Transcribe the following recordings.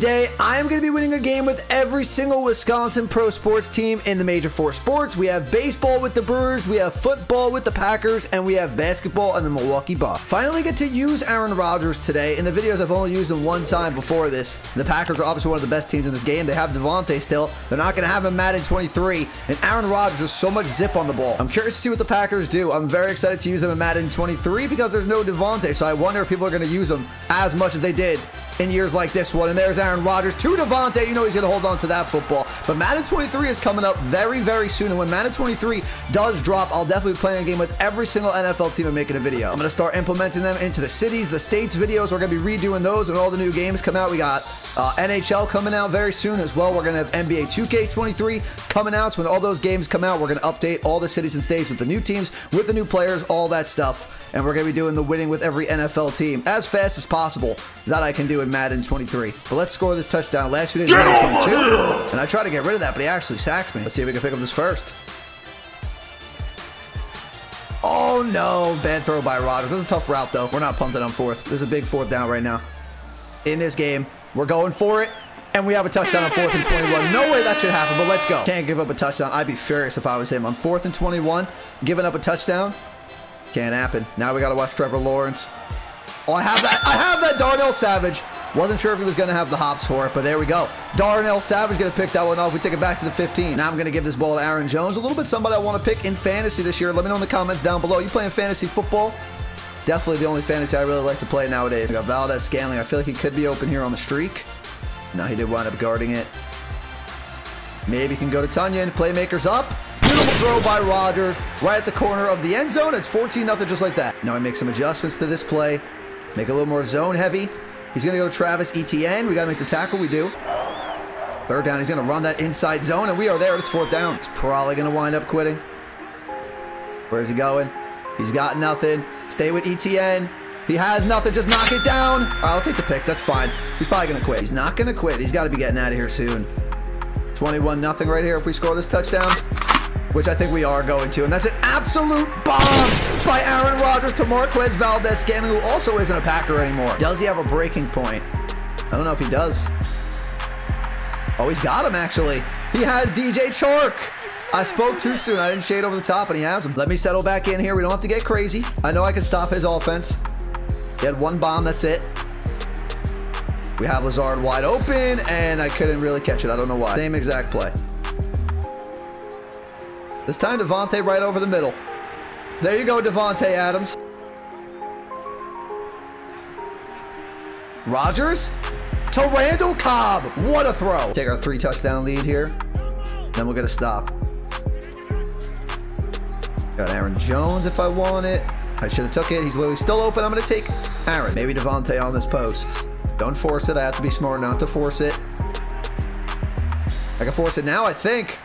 today, I am going to be winning a game with every single Wisconsin pro sports team in the major four sports. We have baseball with the Brewers, we have football with the Packers, and we have basketball and the Milwaukee Bucks. Finally get to use Aaron Rodgers today. In the videos, I've only used him one time before this. The Packers are obviously one of the best teams in this game. They have Davante still. They're not going to have him Madden 23. And Aaron Rodgers has so much zip on the ball. I'm curious to see what the Packers do. I'm very excited to use them in Madden 23 because there's no Davante. So I wonder if people are going to use him as much as they did in years like this one. And there's Aaron Rodgers to Davante. You know he's going to hold on to that football. But Madden 23 is coming up very, very soon. And when Madden 23 does drop, I'll definitely be playing a game with every single NFL team and making a video. I'm going to start implementing them into the cities, the states videos. We're going to be redoing those when all the new games come out. We got NHL coming out very soon as well. We're going to have NBA 2K23 coming out. So when all those games come out, we're going to update all the cities and states with the new teams, with the new players, all that stuff. And we're going to be doing the winning with every NFL team as fast as possible that I can do in Madden 23. But let's score this touchdown. Last few days, Madden 22. And I try to get rid of that, but he actually sacks me. Let's see if we can pick up this first. Oh, no. Bad throw by Rodgers. That's a tough route, though. We're not punting on fourth. There's a big fourth down right now. In this game, we're going for it. And we have a touchdown on 4th and 21. No way that should happen, but let's go. Can't give up a touchdown. I'd be furious if I was him. On 4th and 21, giving up a touchdown. Can't happen. Now we got to watch Trevor Lawrence. Oh, I have that Darnell Savage. Wasn't sure if he was going to have the hops for it, but there we go. Darnell Savage going to pick that one off. We take it back to the 15. Now I'm going to give this ball to Aaron Jones. A little bit somebody I want to pick in fantasy this year. Let me know in the comments down below. You playing fantasy football? Definitely the only fantasy I really like to play nowadays. I got Valdes-Scantling. I feel like he could be open here on the streak. No, he did wind up guarding it. Maybe he can go to Tunyon. Playmakers up. Beautiful throw by Rodgers. Right at the corner of the end zone. It's 14-0 just like that. Now I make some adjustments to this play. Make it a little more zone heavy. He's going to go to Travis Etienne. We got to make the tackle. We do. Third down. He's going to run that inside zone, and we are there. It's fourth down. He's probably going to wind up quitting. Where's he going? He's got nothing. Stay with Etienne. He has nothing. Just knock it down. All right, I'll take the pick. That's fine. He's probably going to quit. He's not going to quit. He's got to be getting out of here soon. 21-0 right here if we score this touchdown, which I think we are going to. And that's an absolute bomb by Aaron Rodgers to Marquise Valdes-Scantling, who also isn't a Packer anymore. Does he have a breaking point? I don't know if he does. Oh, he's got him, actually. He has DJ Chark. I spoke too soon. I didn't shade over the top, and he has him. Let me settle back in here. We don't have to get crazy. I know I can stop his offense. He had one bomb. That's it. We have Lazard wide open, and I couldn't really catch it. I don't know why. Same exact play. This time, Davante right over the middle. There you go, Davante Adams. Rodgers to Randall Cobb. What a throw. Take our 3-touchdown lead here. Then we'll get a stop. Got Aaron Jones if I want it. I should have took it. He's literally still open. I'm going to take Aaron. Maybe Davante on this post. Don't force it. I have to be smart not to force it. I can force it now, I think.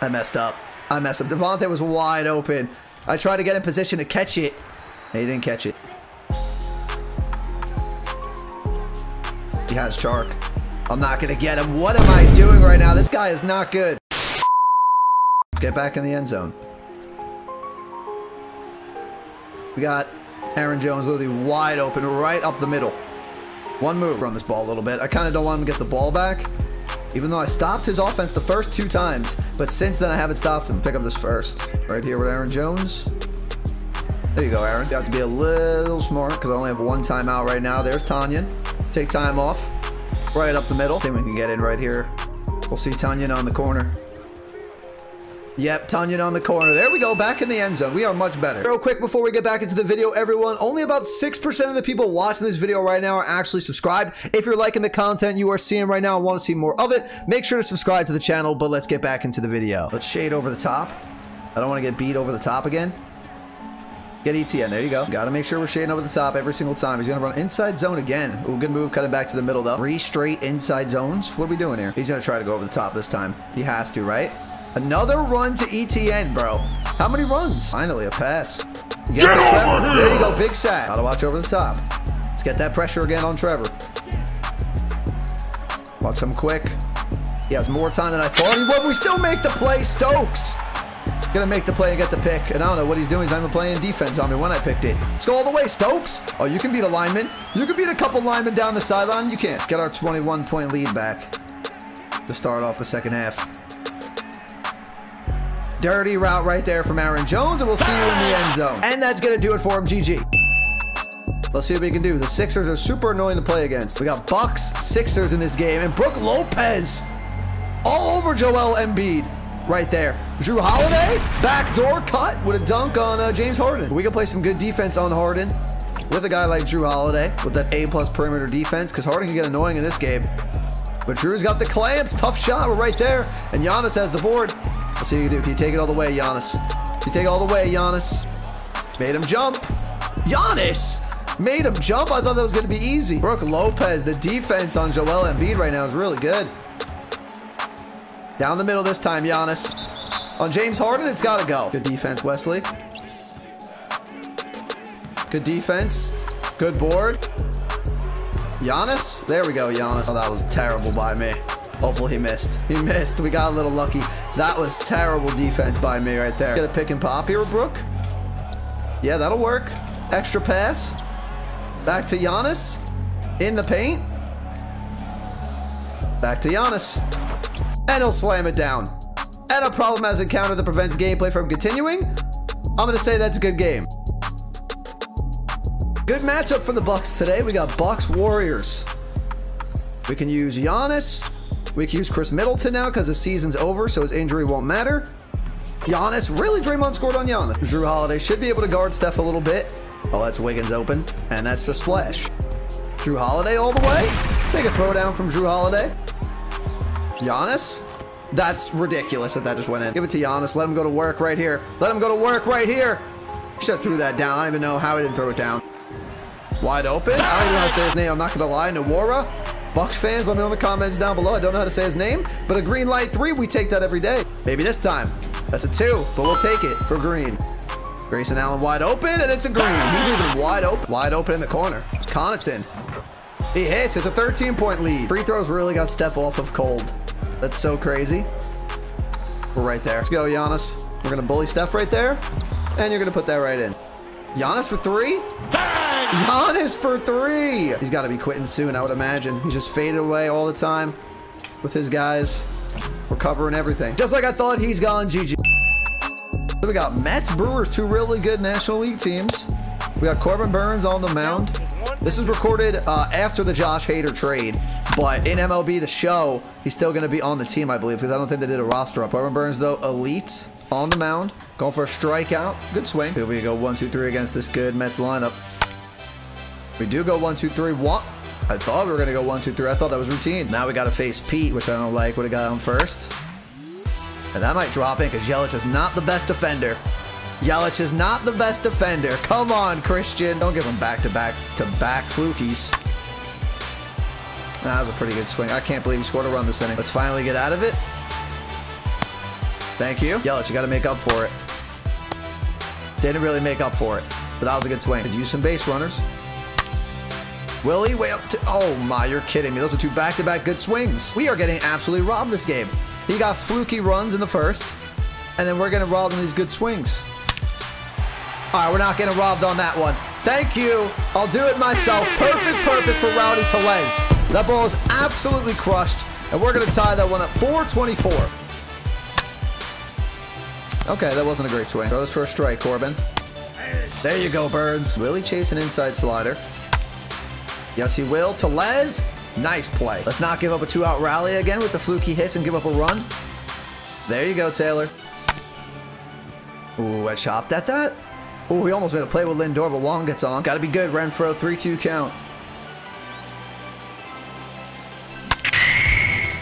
I messed up. I messed up. Davante was wide open. I tried to get in position to catch it. He didn't catch it. He has Chark. I'm not going to get him. What am I doing right now? This guy is not good. Let's get back in the end zone. We got Aaron Jones literally wide open right up the middle. One move on this ball a little bit. I kind of don't want him to get the ball back. Even though I stopped his offense the first 2 times, but since then I haven't stopped him. Pick up this first. Right here with Aaron Jones. There you go, Aaron. You have to be a little smart because I only have 1 timeout right now. There's Tunyon. Take time off. Right up the middle. I think we can get in right here. We'll see Tunyon on the corner. Yep, Tunyon on the corner. There we go, back in the end zone. We are much better. Real quick before we get back into the video, everyone, only about 6% of the people watching this video right now are actually subscribed. If you're liking the content you are seeing right now and want to see more of it, make sure to subscribe to the channel, but let's get back into the video. Let's shade over the top. I don't want to get beat over the top again. Get ETN, there you go. Got to make sure we're shading over the top every single time. He's going to run inside zone again. Ooh, good move, cutting back to the middle though. 3 straight inside zones. What are we doing here? He's going to try to go over the top this time. He has to, right? Another run to ETN, bro. How many runs? Finally, a pass. Get the Trevor. There you go, big sack. Gotta watch over the top. Let's get that pressure again on Trevor. Watch him quick. He has more time than I thought he would. We still make the play, Stokes. Gonna make the play and get the pick. And I don't know what he's doing. He's not even playing defense on me when I picked it. Let's go all the way, Stokes. Oh, you can beat a lineman. You can beat a couple linemen down the sideline. You can't. Let's get our 21-point lead back to start off the second half. Dirty route right there from Aaron Jones, and we'll see you in the end zone. And that's gonna do it for him. GG. Let's see what we can do. The Sixers are super annoying to play against. We got Bucks, Sixers in this game, and Brooke Lopez all over Joel Embiid right there. Jrue Holiday, backdoor cut with a dunk on James Harden. We can play some good defense on Harden with a guy like Jrue Holiday with that A+ perimeter defense, because Harden can get annoying in this game. But Jrue's got the clamps. Tough shot. We're right there. And Giannis has the board. Let's see what you can do. Can you take it all the way, Giannis? Can you take it all the way, Giannis? Made him jump. Giannis! Made him jump. I thought that was going to be easy. Brooke Lopez, the defense on Joel Embiid right now is really good. Down the middle this time, Giannis. On James Harden, it's got to go. Good defense, Wesley. Good defense. Good board. Giannis. There we go, Giannis. Oh, that was terrible by me. Hopefully he missed. He missed. We got a little lucky. That was terrible defense by me right there. Get a pick and pop here with Brooke. Yeah, that'll work. Extra pass. Back to Giannis. In the paint. Back to Giannis. And he'll slam it down. And a problem has encountered that prevents gameplay from continuing. I'm going to say that's a good game. Good matchup for the Bucks today. We got Bucks Warriors. We can use Giannis. We can use Khris Middleton now because the season's over, so his injury won't matter. Giannis. Really, Draymond scored on Giannis. Jrue Holiday should be able to guard Steph a little bit. Oh, that's Wiggins open, and that's the splash. Jrue Holiday all the way. Take a throw down from Jrue Holiday. Giannis. That's ridiculous that that just went in. Give it to Giannis. Let him go to work right here. Let him go to work right here. He should have threw that down. I don't even know how he didn't throw it down. Wide open. I don't even know how to say his name. I'm not going to lie. Nwora. Bucks fans, let me know in the comments down below. I don't know how to say his name, but a green light 3, we take that every day. Maybe this time. That's a 2, but we'll take it for green. Grayson Allen wide open, and it's a green. He's even wide open. Wide open in the corner. Connaughton. He hits. It's a 13-point lead. Free throws really got Steph off of cold. That's so crazy. We're right there. Let's go, Giannis. We're going to bully Steph right there, and you're going to put that right in. Giannis for 3. Bang! Giannis for 3. He's got to be quitting soon, I would imagine. He's just faded away all the time with his guys. We're covering everything. Just like I thought, he's gone. GG. We got Mets, Brewers, 2 really good National League teams. We got Corbin Burnes on the mound. This is recorded after the Josh Hader trade, but in MLB The Show, he's still going to be on the team, I believe, because I don't think they did a roster up. Corbin Burnes, though, elite on the mound. Going for a strikeout. Good swing. Here we go 1-2-3 against this good Mets lineup. We do go 1-2-3. What? I thought we were going to go 1-2-3. I thought that was routine. Now we got to face Pete, which I don't like. Would have got him first. And that might drop in because Yelich is not the best defender. Yelich is not the best defender. Come on, Christian. Don't give him back-to-back flukies. That was a pretty good swing. I can't believe he scored a run this inning. Let's finally get out of it. Thank you. Yelich, you got to make up for it. Didn't really make up for it, but that was a good swing. Could use some base runners. Willie, way up to... Oh, my. You're kidding me. Those are 2 back-to-back good swings. We are getting absolutely robbed this game. He got fluky runs in the first, and then we're going to rob him these good swings. All right, we're not getting robbed on that one. Thank you. I'll do it myself. Perfect for Rowdy Tellez. That ball is absolutely crushed, and we're going to tie that one up 4-24. Okay, that wasn't a great swing. Throws for a strike, Corbin. There you go, Burnes. Will he chase an inside slider? Yes, he will. Tellez. Nice play. Let's not give up a 2-out rally again with the fluky hits and give up a run. There you go, Taylor. Ooh, I chopped at that. Ooh, he almost made a play with Lindor, but Wong gets on. Gotta be good, Renfroe. 3-2 count.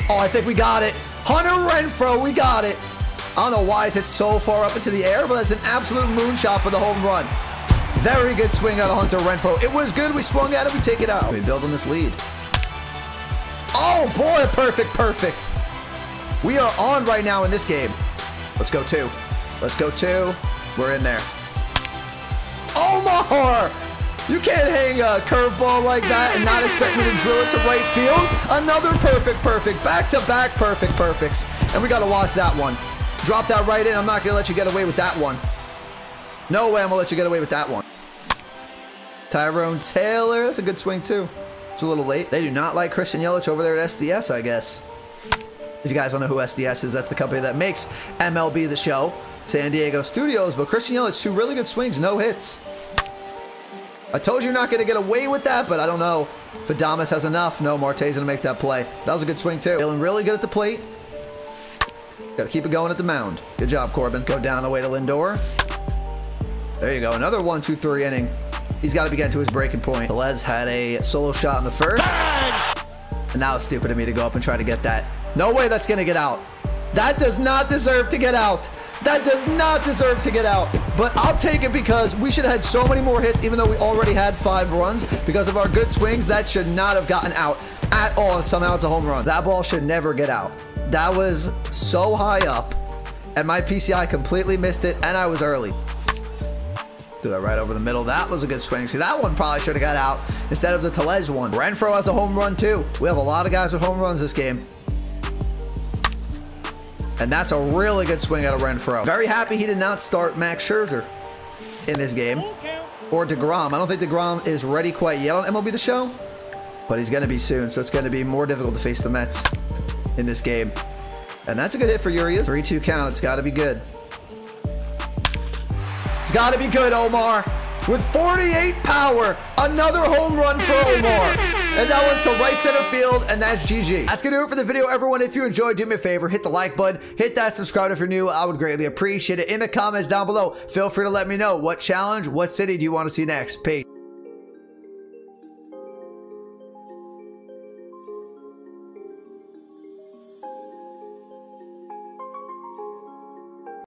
Oh, I think we got it. Hunter Renfroe, we got it. I don't know why it's hit so far up into the air, but that's an absolute moonshot for the home run. Very good swing out of Hunter Renfroe. It was good. We swung at it. We take it out. We build on this lead. Oh, boy, perfect. We are on right now in this game. Let's go 2. Let's go 2. We're in there. Omar! You can't hang a curveball like that and not expect me to drill it to right field. Another perfect. Back-to-back perfects. And we got to watch that one. Drop that right in. I'm not going to let you get away with that one. No way I'm going to let you get away with that one. Tyrone Taylor. That's a good swing, too. It's a little late. They do not like Christian Yelich over there at SDS, I guess. If you guys don't know who SDS is, that's the company that makes MLB The Show, San Diego Studios. But Christian Yelich, two really good swings, no hits. I told you you're not going to get away with that, but I don't know if Adames has enough. No, Marte's going to make that play. That was a good swing, too. Feeling really good at the plate. Got to keep it going at the mound. Good job, Corbin. Go down away to Lindor. There you go. Another 1-2-3 inning. He's got to be getting to his breaking point. Tellez had a solo shot in the first. Bang! And now it's stupid of me to go up and try to get that. No way that's going to get out. That does not deserve to get out. That does not deserve to get out. But I'll take it because we should have had so many more hits, even though we already had 5 runs. Because of our good swings, that should not have gotten out at all. And somehow it's a home run. That ball should never get out. That was so high up. And my PCI completely missed it. And I was early. Do that right over the middle. That was a good swing. See, that one probably should have got out instead of the Tellez one. Renfroe has a home run, too. We have a lot of guys with home runs this game. And that's a really good swing out of Renfroe. Very happy he did not start Max Scherzer in this game. Or DeGrom. I don't think DeGrom is ready quite yet on MLB The Show. But he's going to be soon, so it's going to be more difficult to face the Mets in this game. And that's a good hit for Urias. 3-2 count. It's got to be good. It's got to be good, Omar. With 48 power, another home run for Omar. And that was to right center field, and that's GG. That's going to do it for the video, everyone. If you enjoyed, do me a favor, hit the like button, hit that subscribe if you're new. I would greatly appreciate it. In the comments down below, feel free to let me know what challenge, what city do you want to see next. Peace.